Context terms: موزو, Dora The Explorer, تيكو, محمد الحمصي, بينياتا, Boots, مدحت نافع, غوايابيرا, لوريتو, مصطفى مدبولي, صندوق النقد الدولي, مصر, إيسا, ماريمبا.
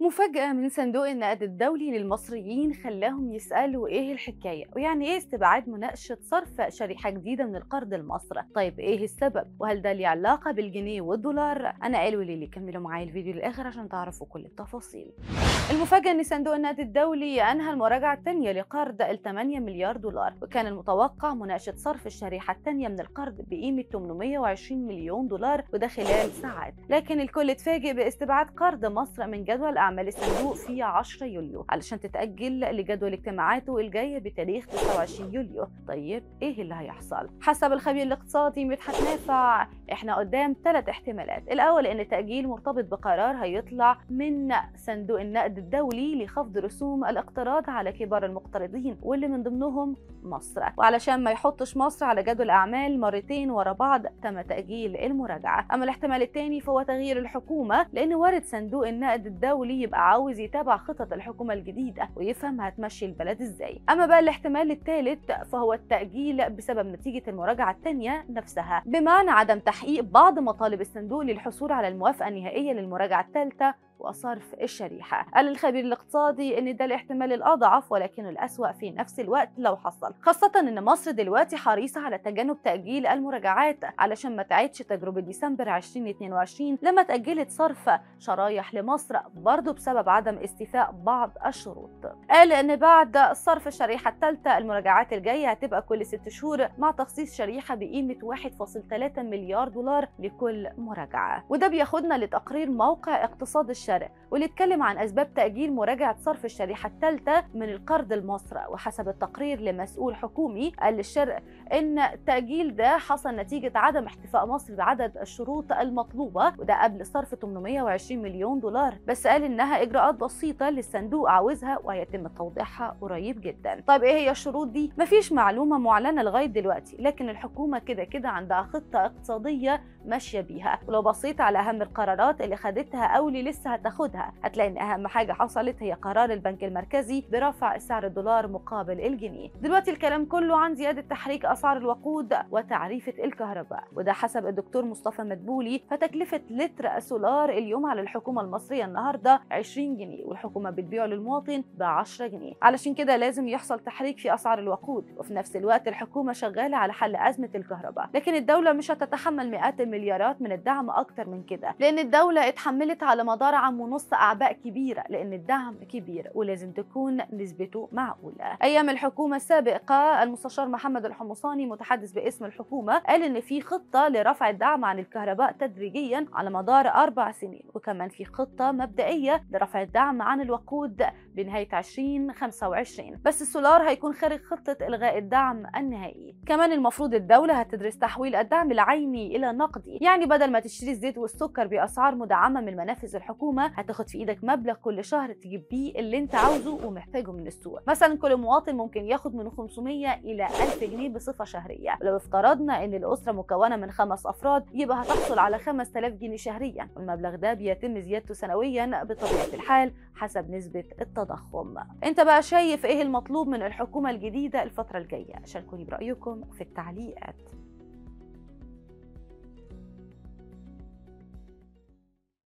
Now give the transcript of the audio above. مفاجأة من صندوق النقد الدولي للمصريين خلاهم يسألوا ايه الحكاية ويعني ايه استبعاد مناقشة صرف شريحة جديدة من القرض لمصر. طيب ايه السبب وهل ده ليه علاقة بالجنيه والدولار؟ انا قالوا لي كملوا معايا الفيديو للاخر عشان تعرفوا كل التفاصيل. المفاجأة ان صندوق النقد الدولي انهى المراجعة الثانية لقرض ال 8 مليار دولار، وكان المتوقع مناقشة صرف الشريحة الثانية من القرض بقيمة 820 مليون دولار وده خلال ساعات، لكن الكل اتفاجئ باستبعاد قرض مصر من جدول أعمال الصندوق في 10 يوليو علشان تتأجل لجدول اجتماعاته الجاية بتاريخ 29 يوليو. طيب ايه اللي هيحصل؟ حسب الخبير الاقتصادي مدحت نافع احنا قدام 3 احتمالات، الأول ان التأجيل مرتبط بقرار هيطلع من صندوق النقد الدولي لخفض رسوم الاقتراض على كبار المقترضين واللي من ضمنهم مصر، وعلشان ما يحطش مصر على جدول أعمال مرتين ورا بعض تم تأجيل المراجعة. أما الاحتمال الثاني فهو تغيير الحكومة، لأن وارد صندوق النقد الدولي يبقى عاوز يتابع خطط الحكومة الجديدة ويفهم هتمشي البلد ازاي. اما بقى الاحتمال الثالث فهو التأجيل بسبب نتيجة المراجعة الثانية نفسها، بمعنى عدم تحقيق بعض مطالب الصندوق للحصول على الموافقة النهائية للمراجعة الثالثة وصرف الشريحة. قال الخبير الاقتصادي ان ده الاحتمال الاضعف ولكنه الاسوأ في نفس الوقت لو حصل، خاصة ان مصر دلوقتي حريصة على تجنب تأجيل المراجعات علشان ما تعيدش تجربة ديسمبر 2022 لما تأجلت صرف شرايح لمصر برضه بسبب عدم استيفاء بعض الشروط. قال ان بعد صرف الشريحة الثالثة المراجعات الجاية هتبقى كل 6 شهور مع تخصيص شريحة بقيمة 1.3 مليار دولار لكل مراجعة. وده بياخدنا لتقرير موقع اقتصاد الشرق واللي اتكلم عن اسباب تأجيل مراجعة صرف الشريحة الثالثة من القرض لمصر، وحسب التقرير لمسؤول حكومي قال للشرق ان التأجيل ده حصل نتيجة عدم احتفاء مصر بعدد الشروط المطلوبة وده قبل صرف 820 مليون دولار، بس قال انها اجراءات بسيطة للصندوق عاوزها وهيتم توضيحها قريب جدا. طيب ايه هي الشروط دي؟ مفيش معلومة معلنة لغاية دلوقتي، لكن الحكومة كده كده عندها خطة اقتصادية ماشية بيها، ولو بصيت على اهم القرارات اللي خدتها او اللي لسه هتاخدها هتلاقي ان اهم حاجة حصلت هي قرار البنك المركزي برفع سعر الدولار مقابل الجنيه. دلوقتي الكلام كله عن زيادة تحريك اسعار الوقود وتعريفة الكهرباء، وده حسب الدكتور مصطفى مدبولي، فتكلفة لتر سولار اليوم على الحكومة المصرية النهارده 20 جنيه والحكومة بتبيعه للمواطن ب 10 جنيه، علشان كده لازم يحصل تحريك في اسعار الوقود، وفي نفس الوقت الحكومة شغالة على حل أزمة الكهرباء، لكن الدولة مش هتتحمل مئات المليارات من الدعم أكتر من كده، لأن الدولة اتحملت على مدار عام ونص أعباء كبيرة، لأن الدعم كبير ولازم تكون نسبته معقولة. أيام الحكومة السابقة المستشار محمد الحمصي متحدث باسم الحكومة قال إن في خطة لرفع الدعم عن الكهرباء تدريجيا على مدار 4 سنين، وكمان في خطة مبدئية لرفع الدعم عن الوقود بنهاية 2025، بس السولار هيكون خارج خطة إلغاء الدعم النهائي. كمان المفروض الدولة هتدرس تحويل الدعم العيني إلى نقدي، يعني بدل ما تشتري الزيت والسكر بأسعار مدعمة من منافذ الحكومة هتاخد في إيدك مبلغ كل شهر تجيب بيه اللي أنت عاوزه ومحتاجه من السوق. مثلا كل مواطن ممكن ياخد من 500 إلى 1000 جنيه بصفة شهرية، ولو افترضنا إن الأسرة مكونة من 5 أفراد يبقى هتحصل على 5000 جنيه شهريا، والمبلغ ده بيتم زيادته سنويا بطبيعة الحال حسب نسبة التضخم. انت بقى شايف ايه المطلوب من الحكومة الجديدة الفترة الجاية؟ شاركوني برأيكم في التعليقات.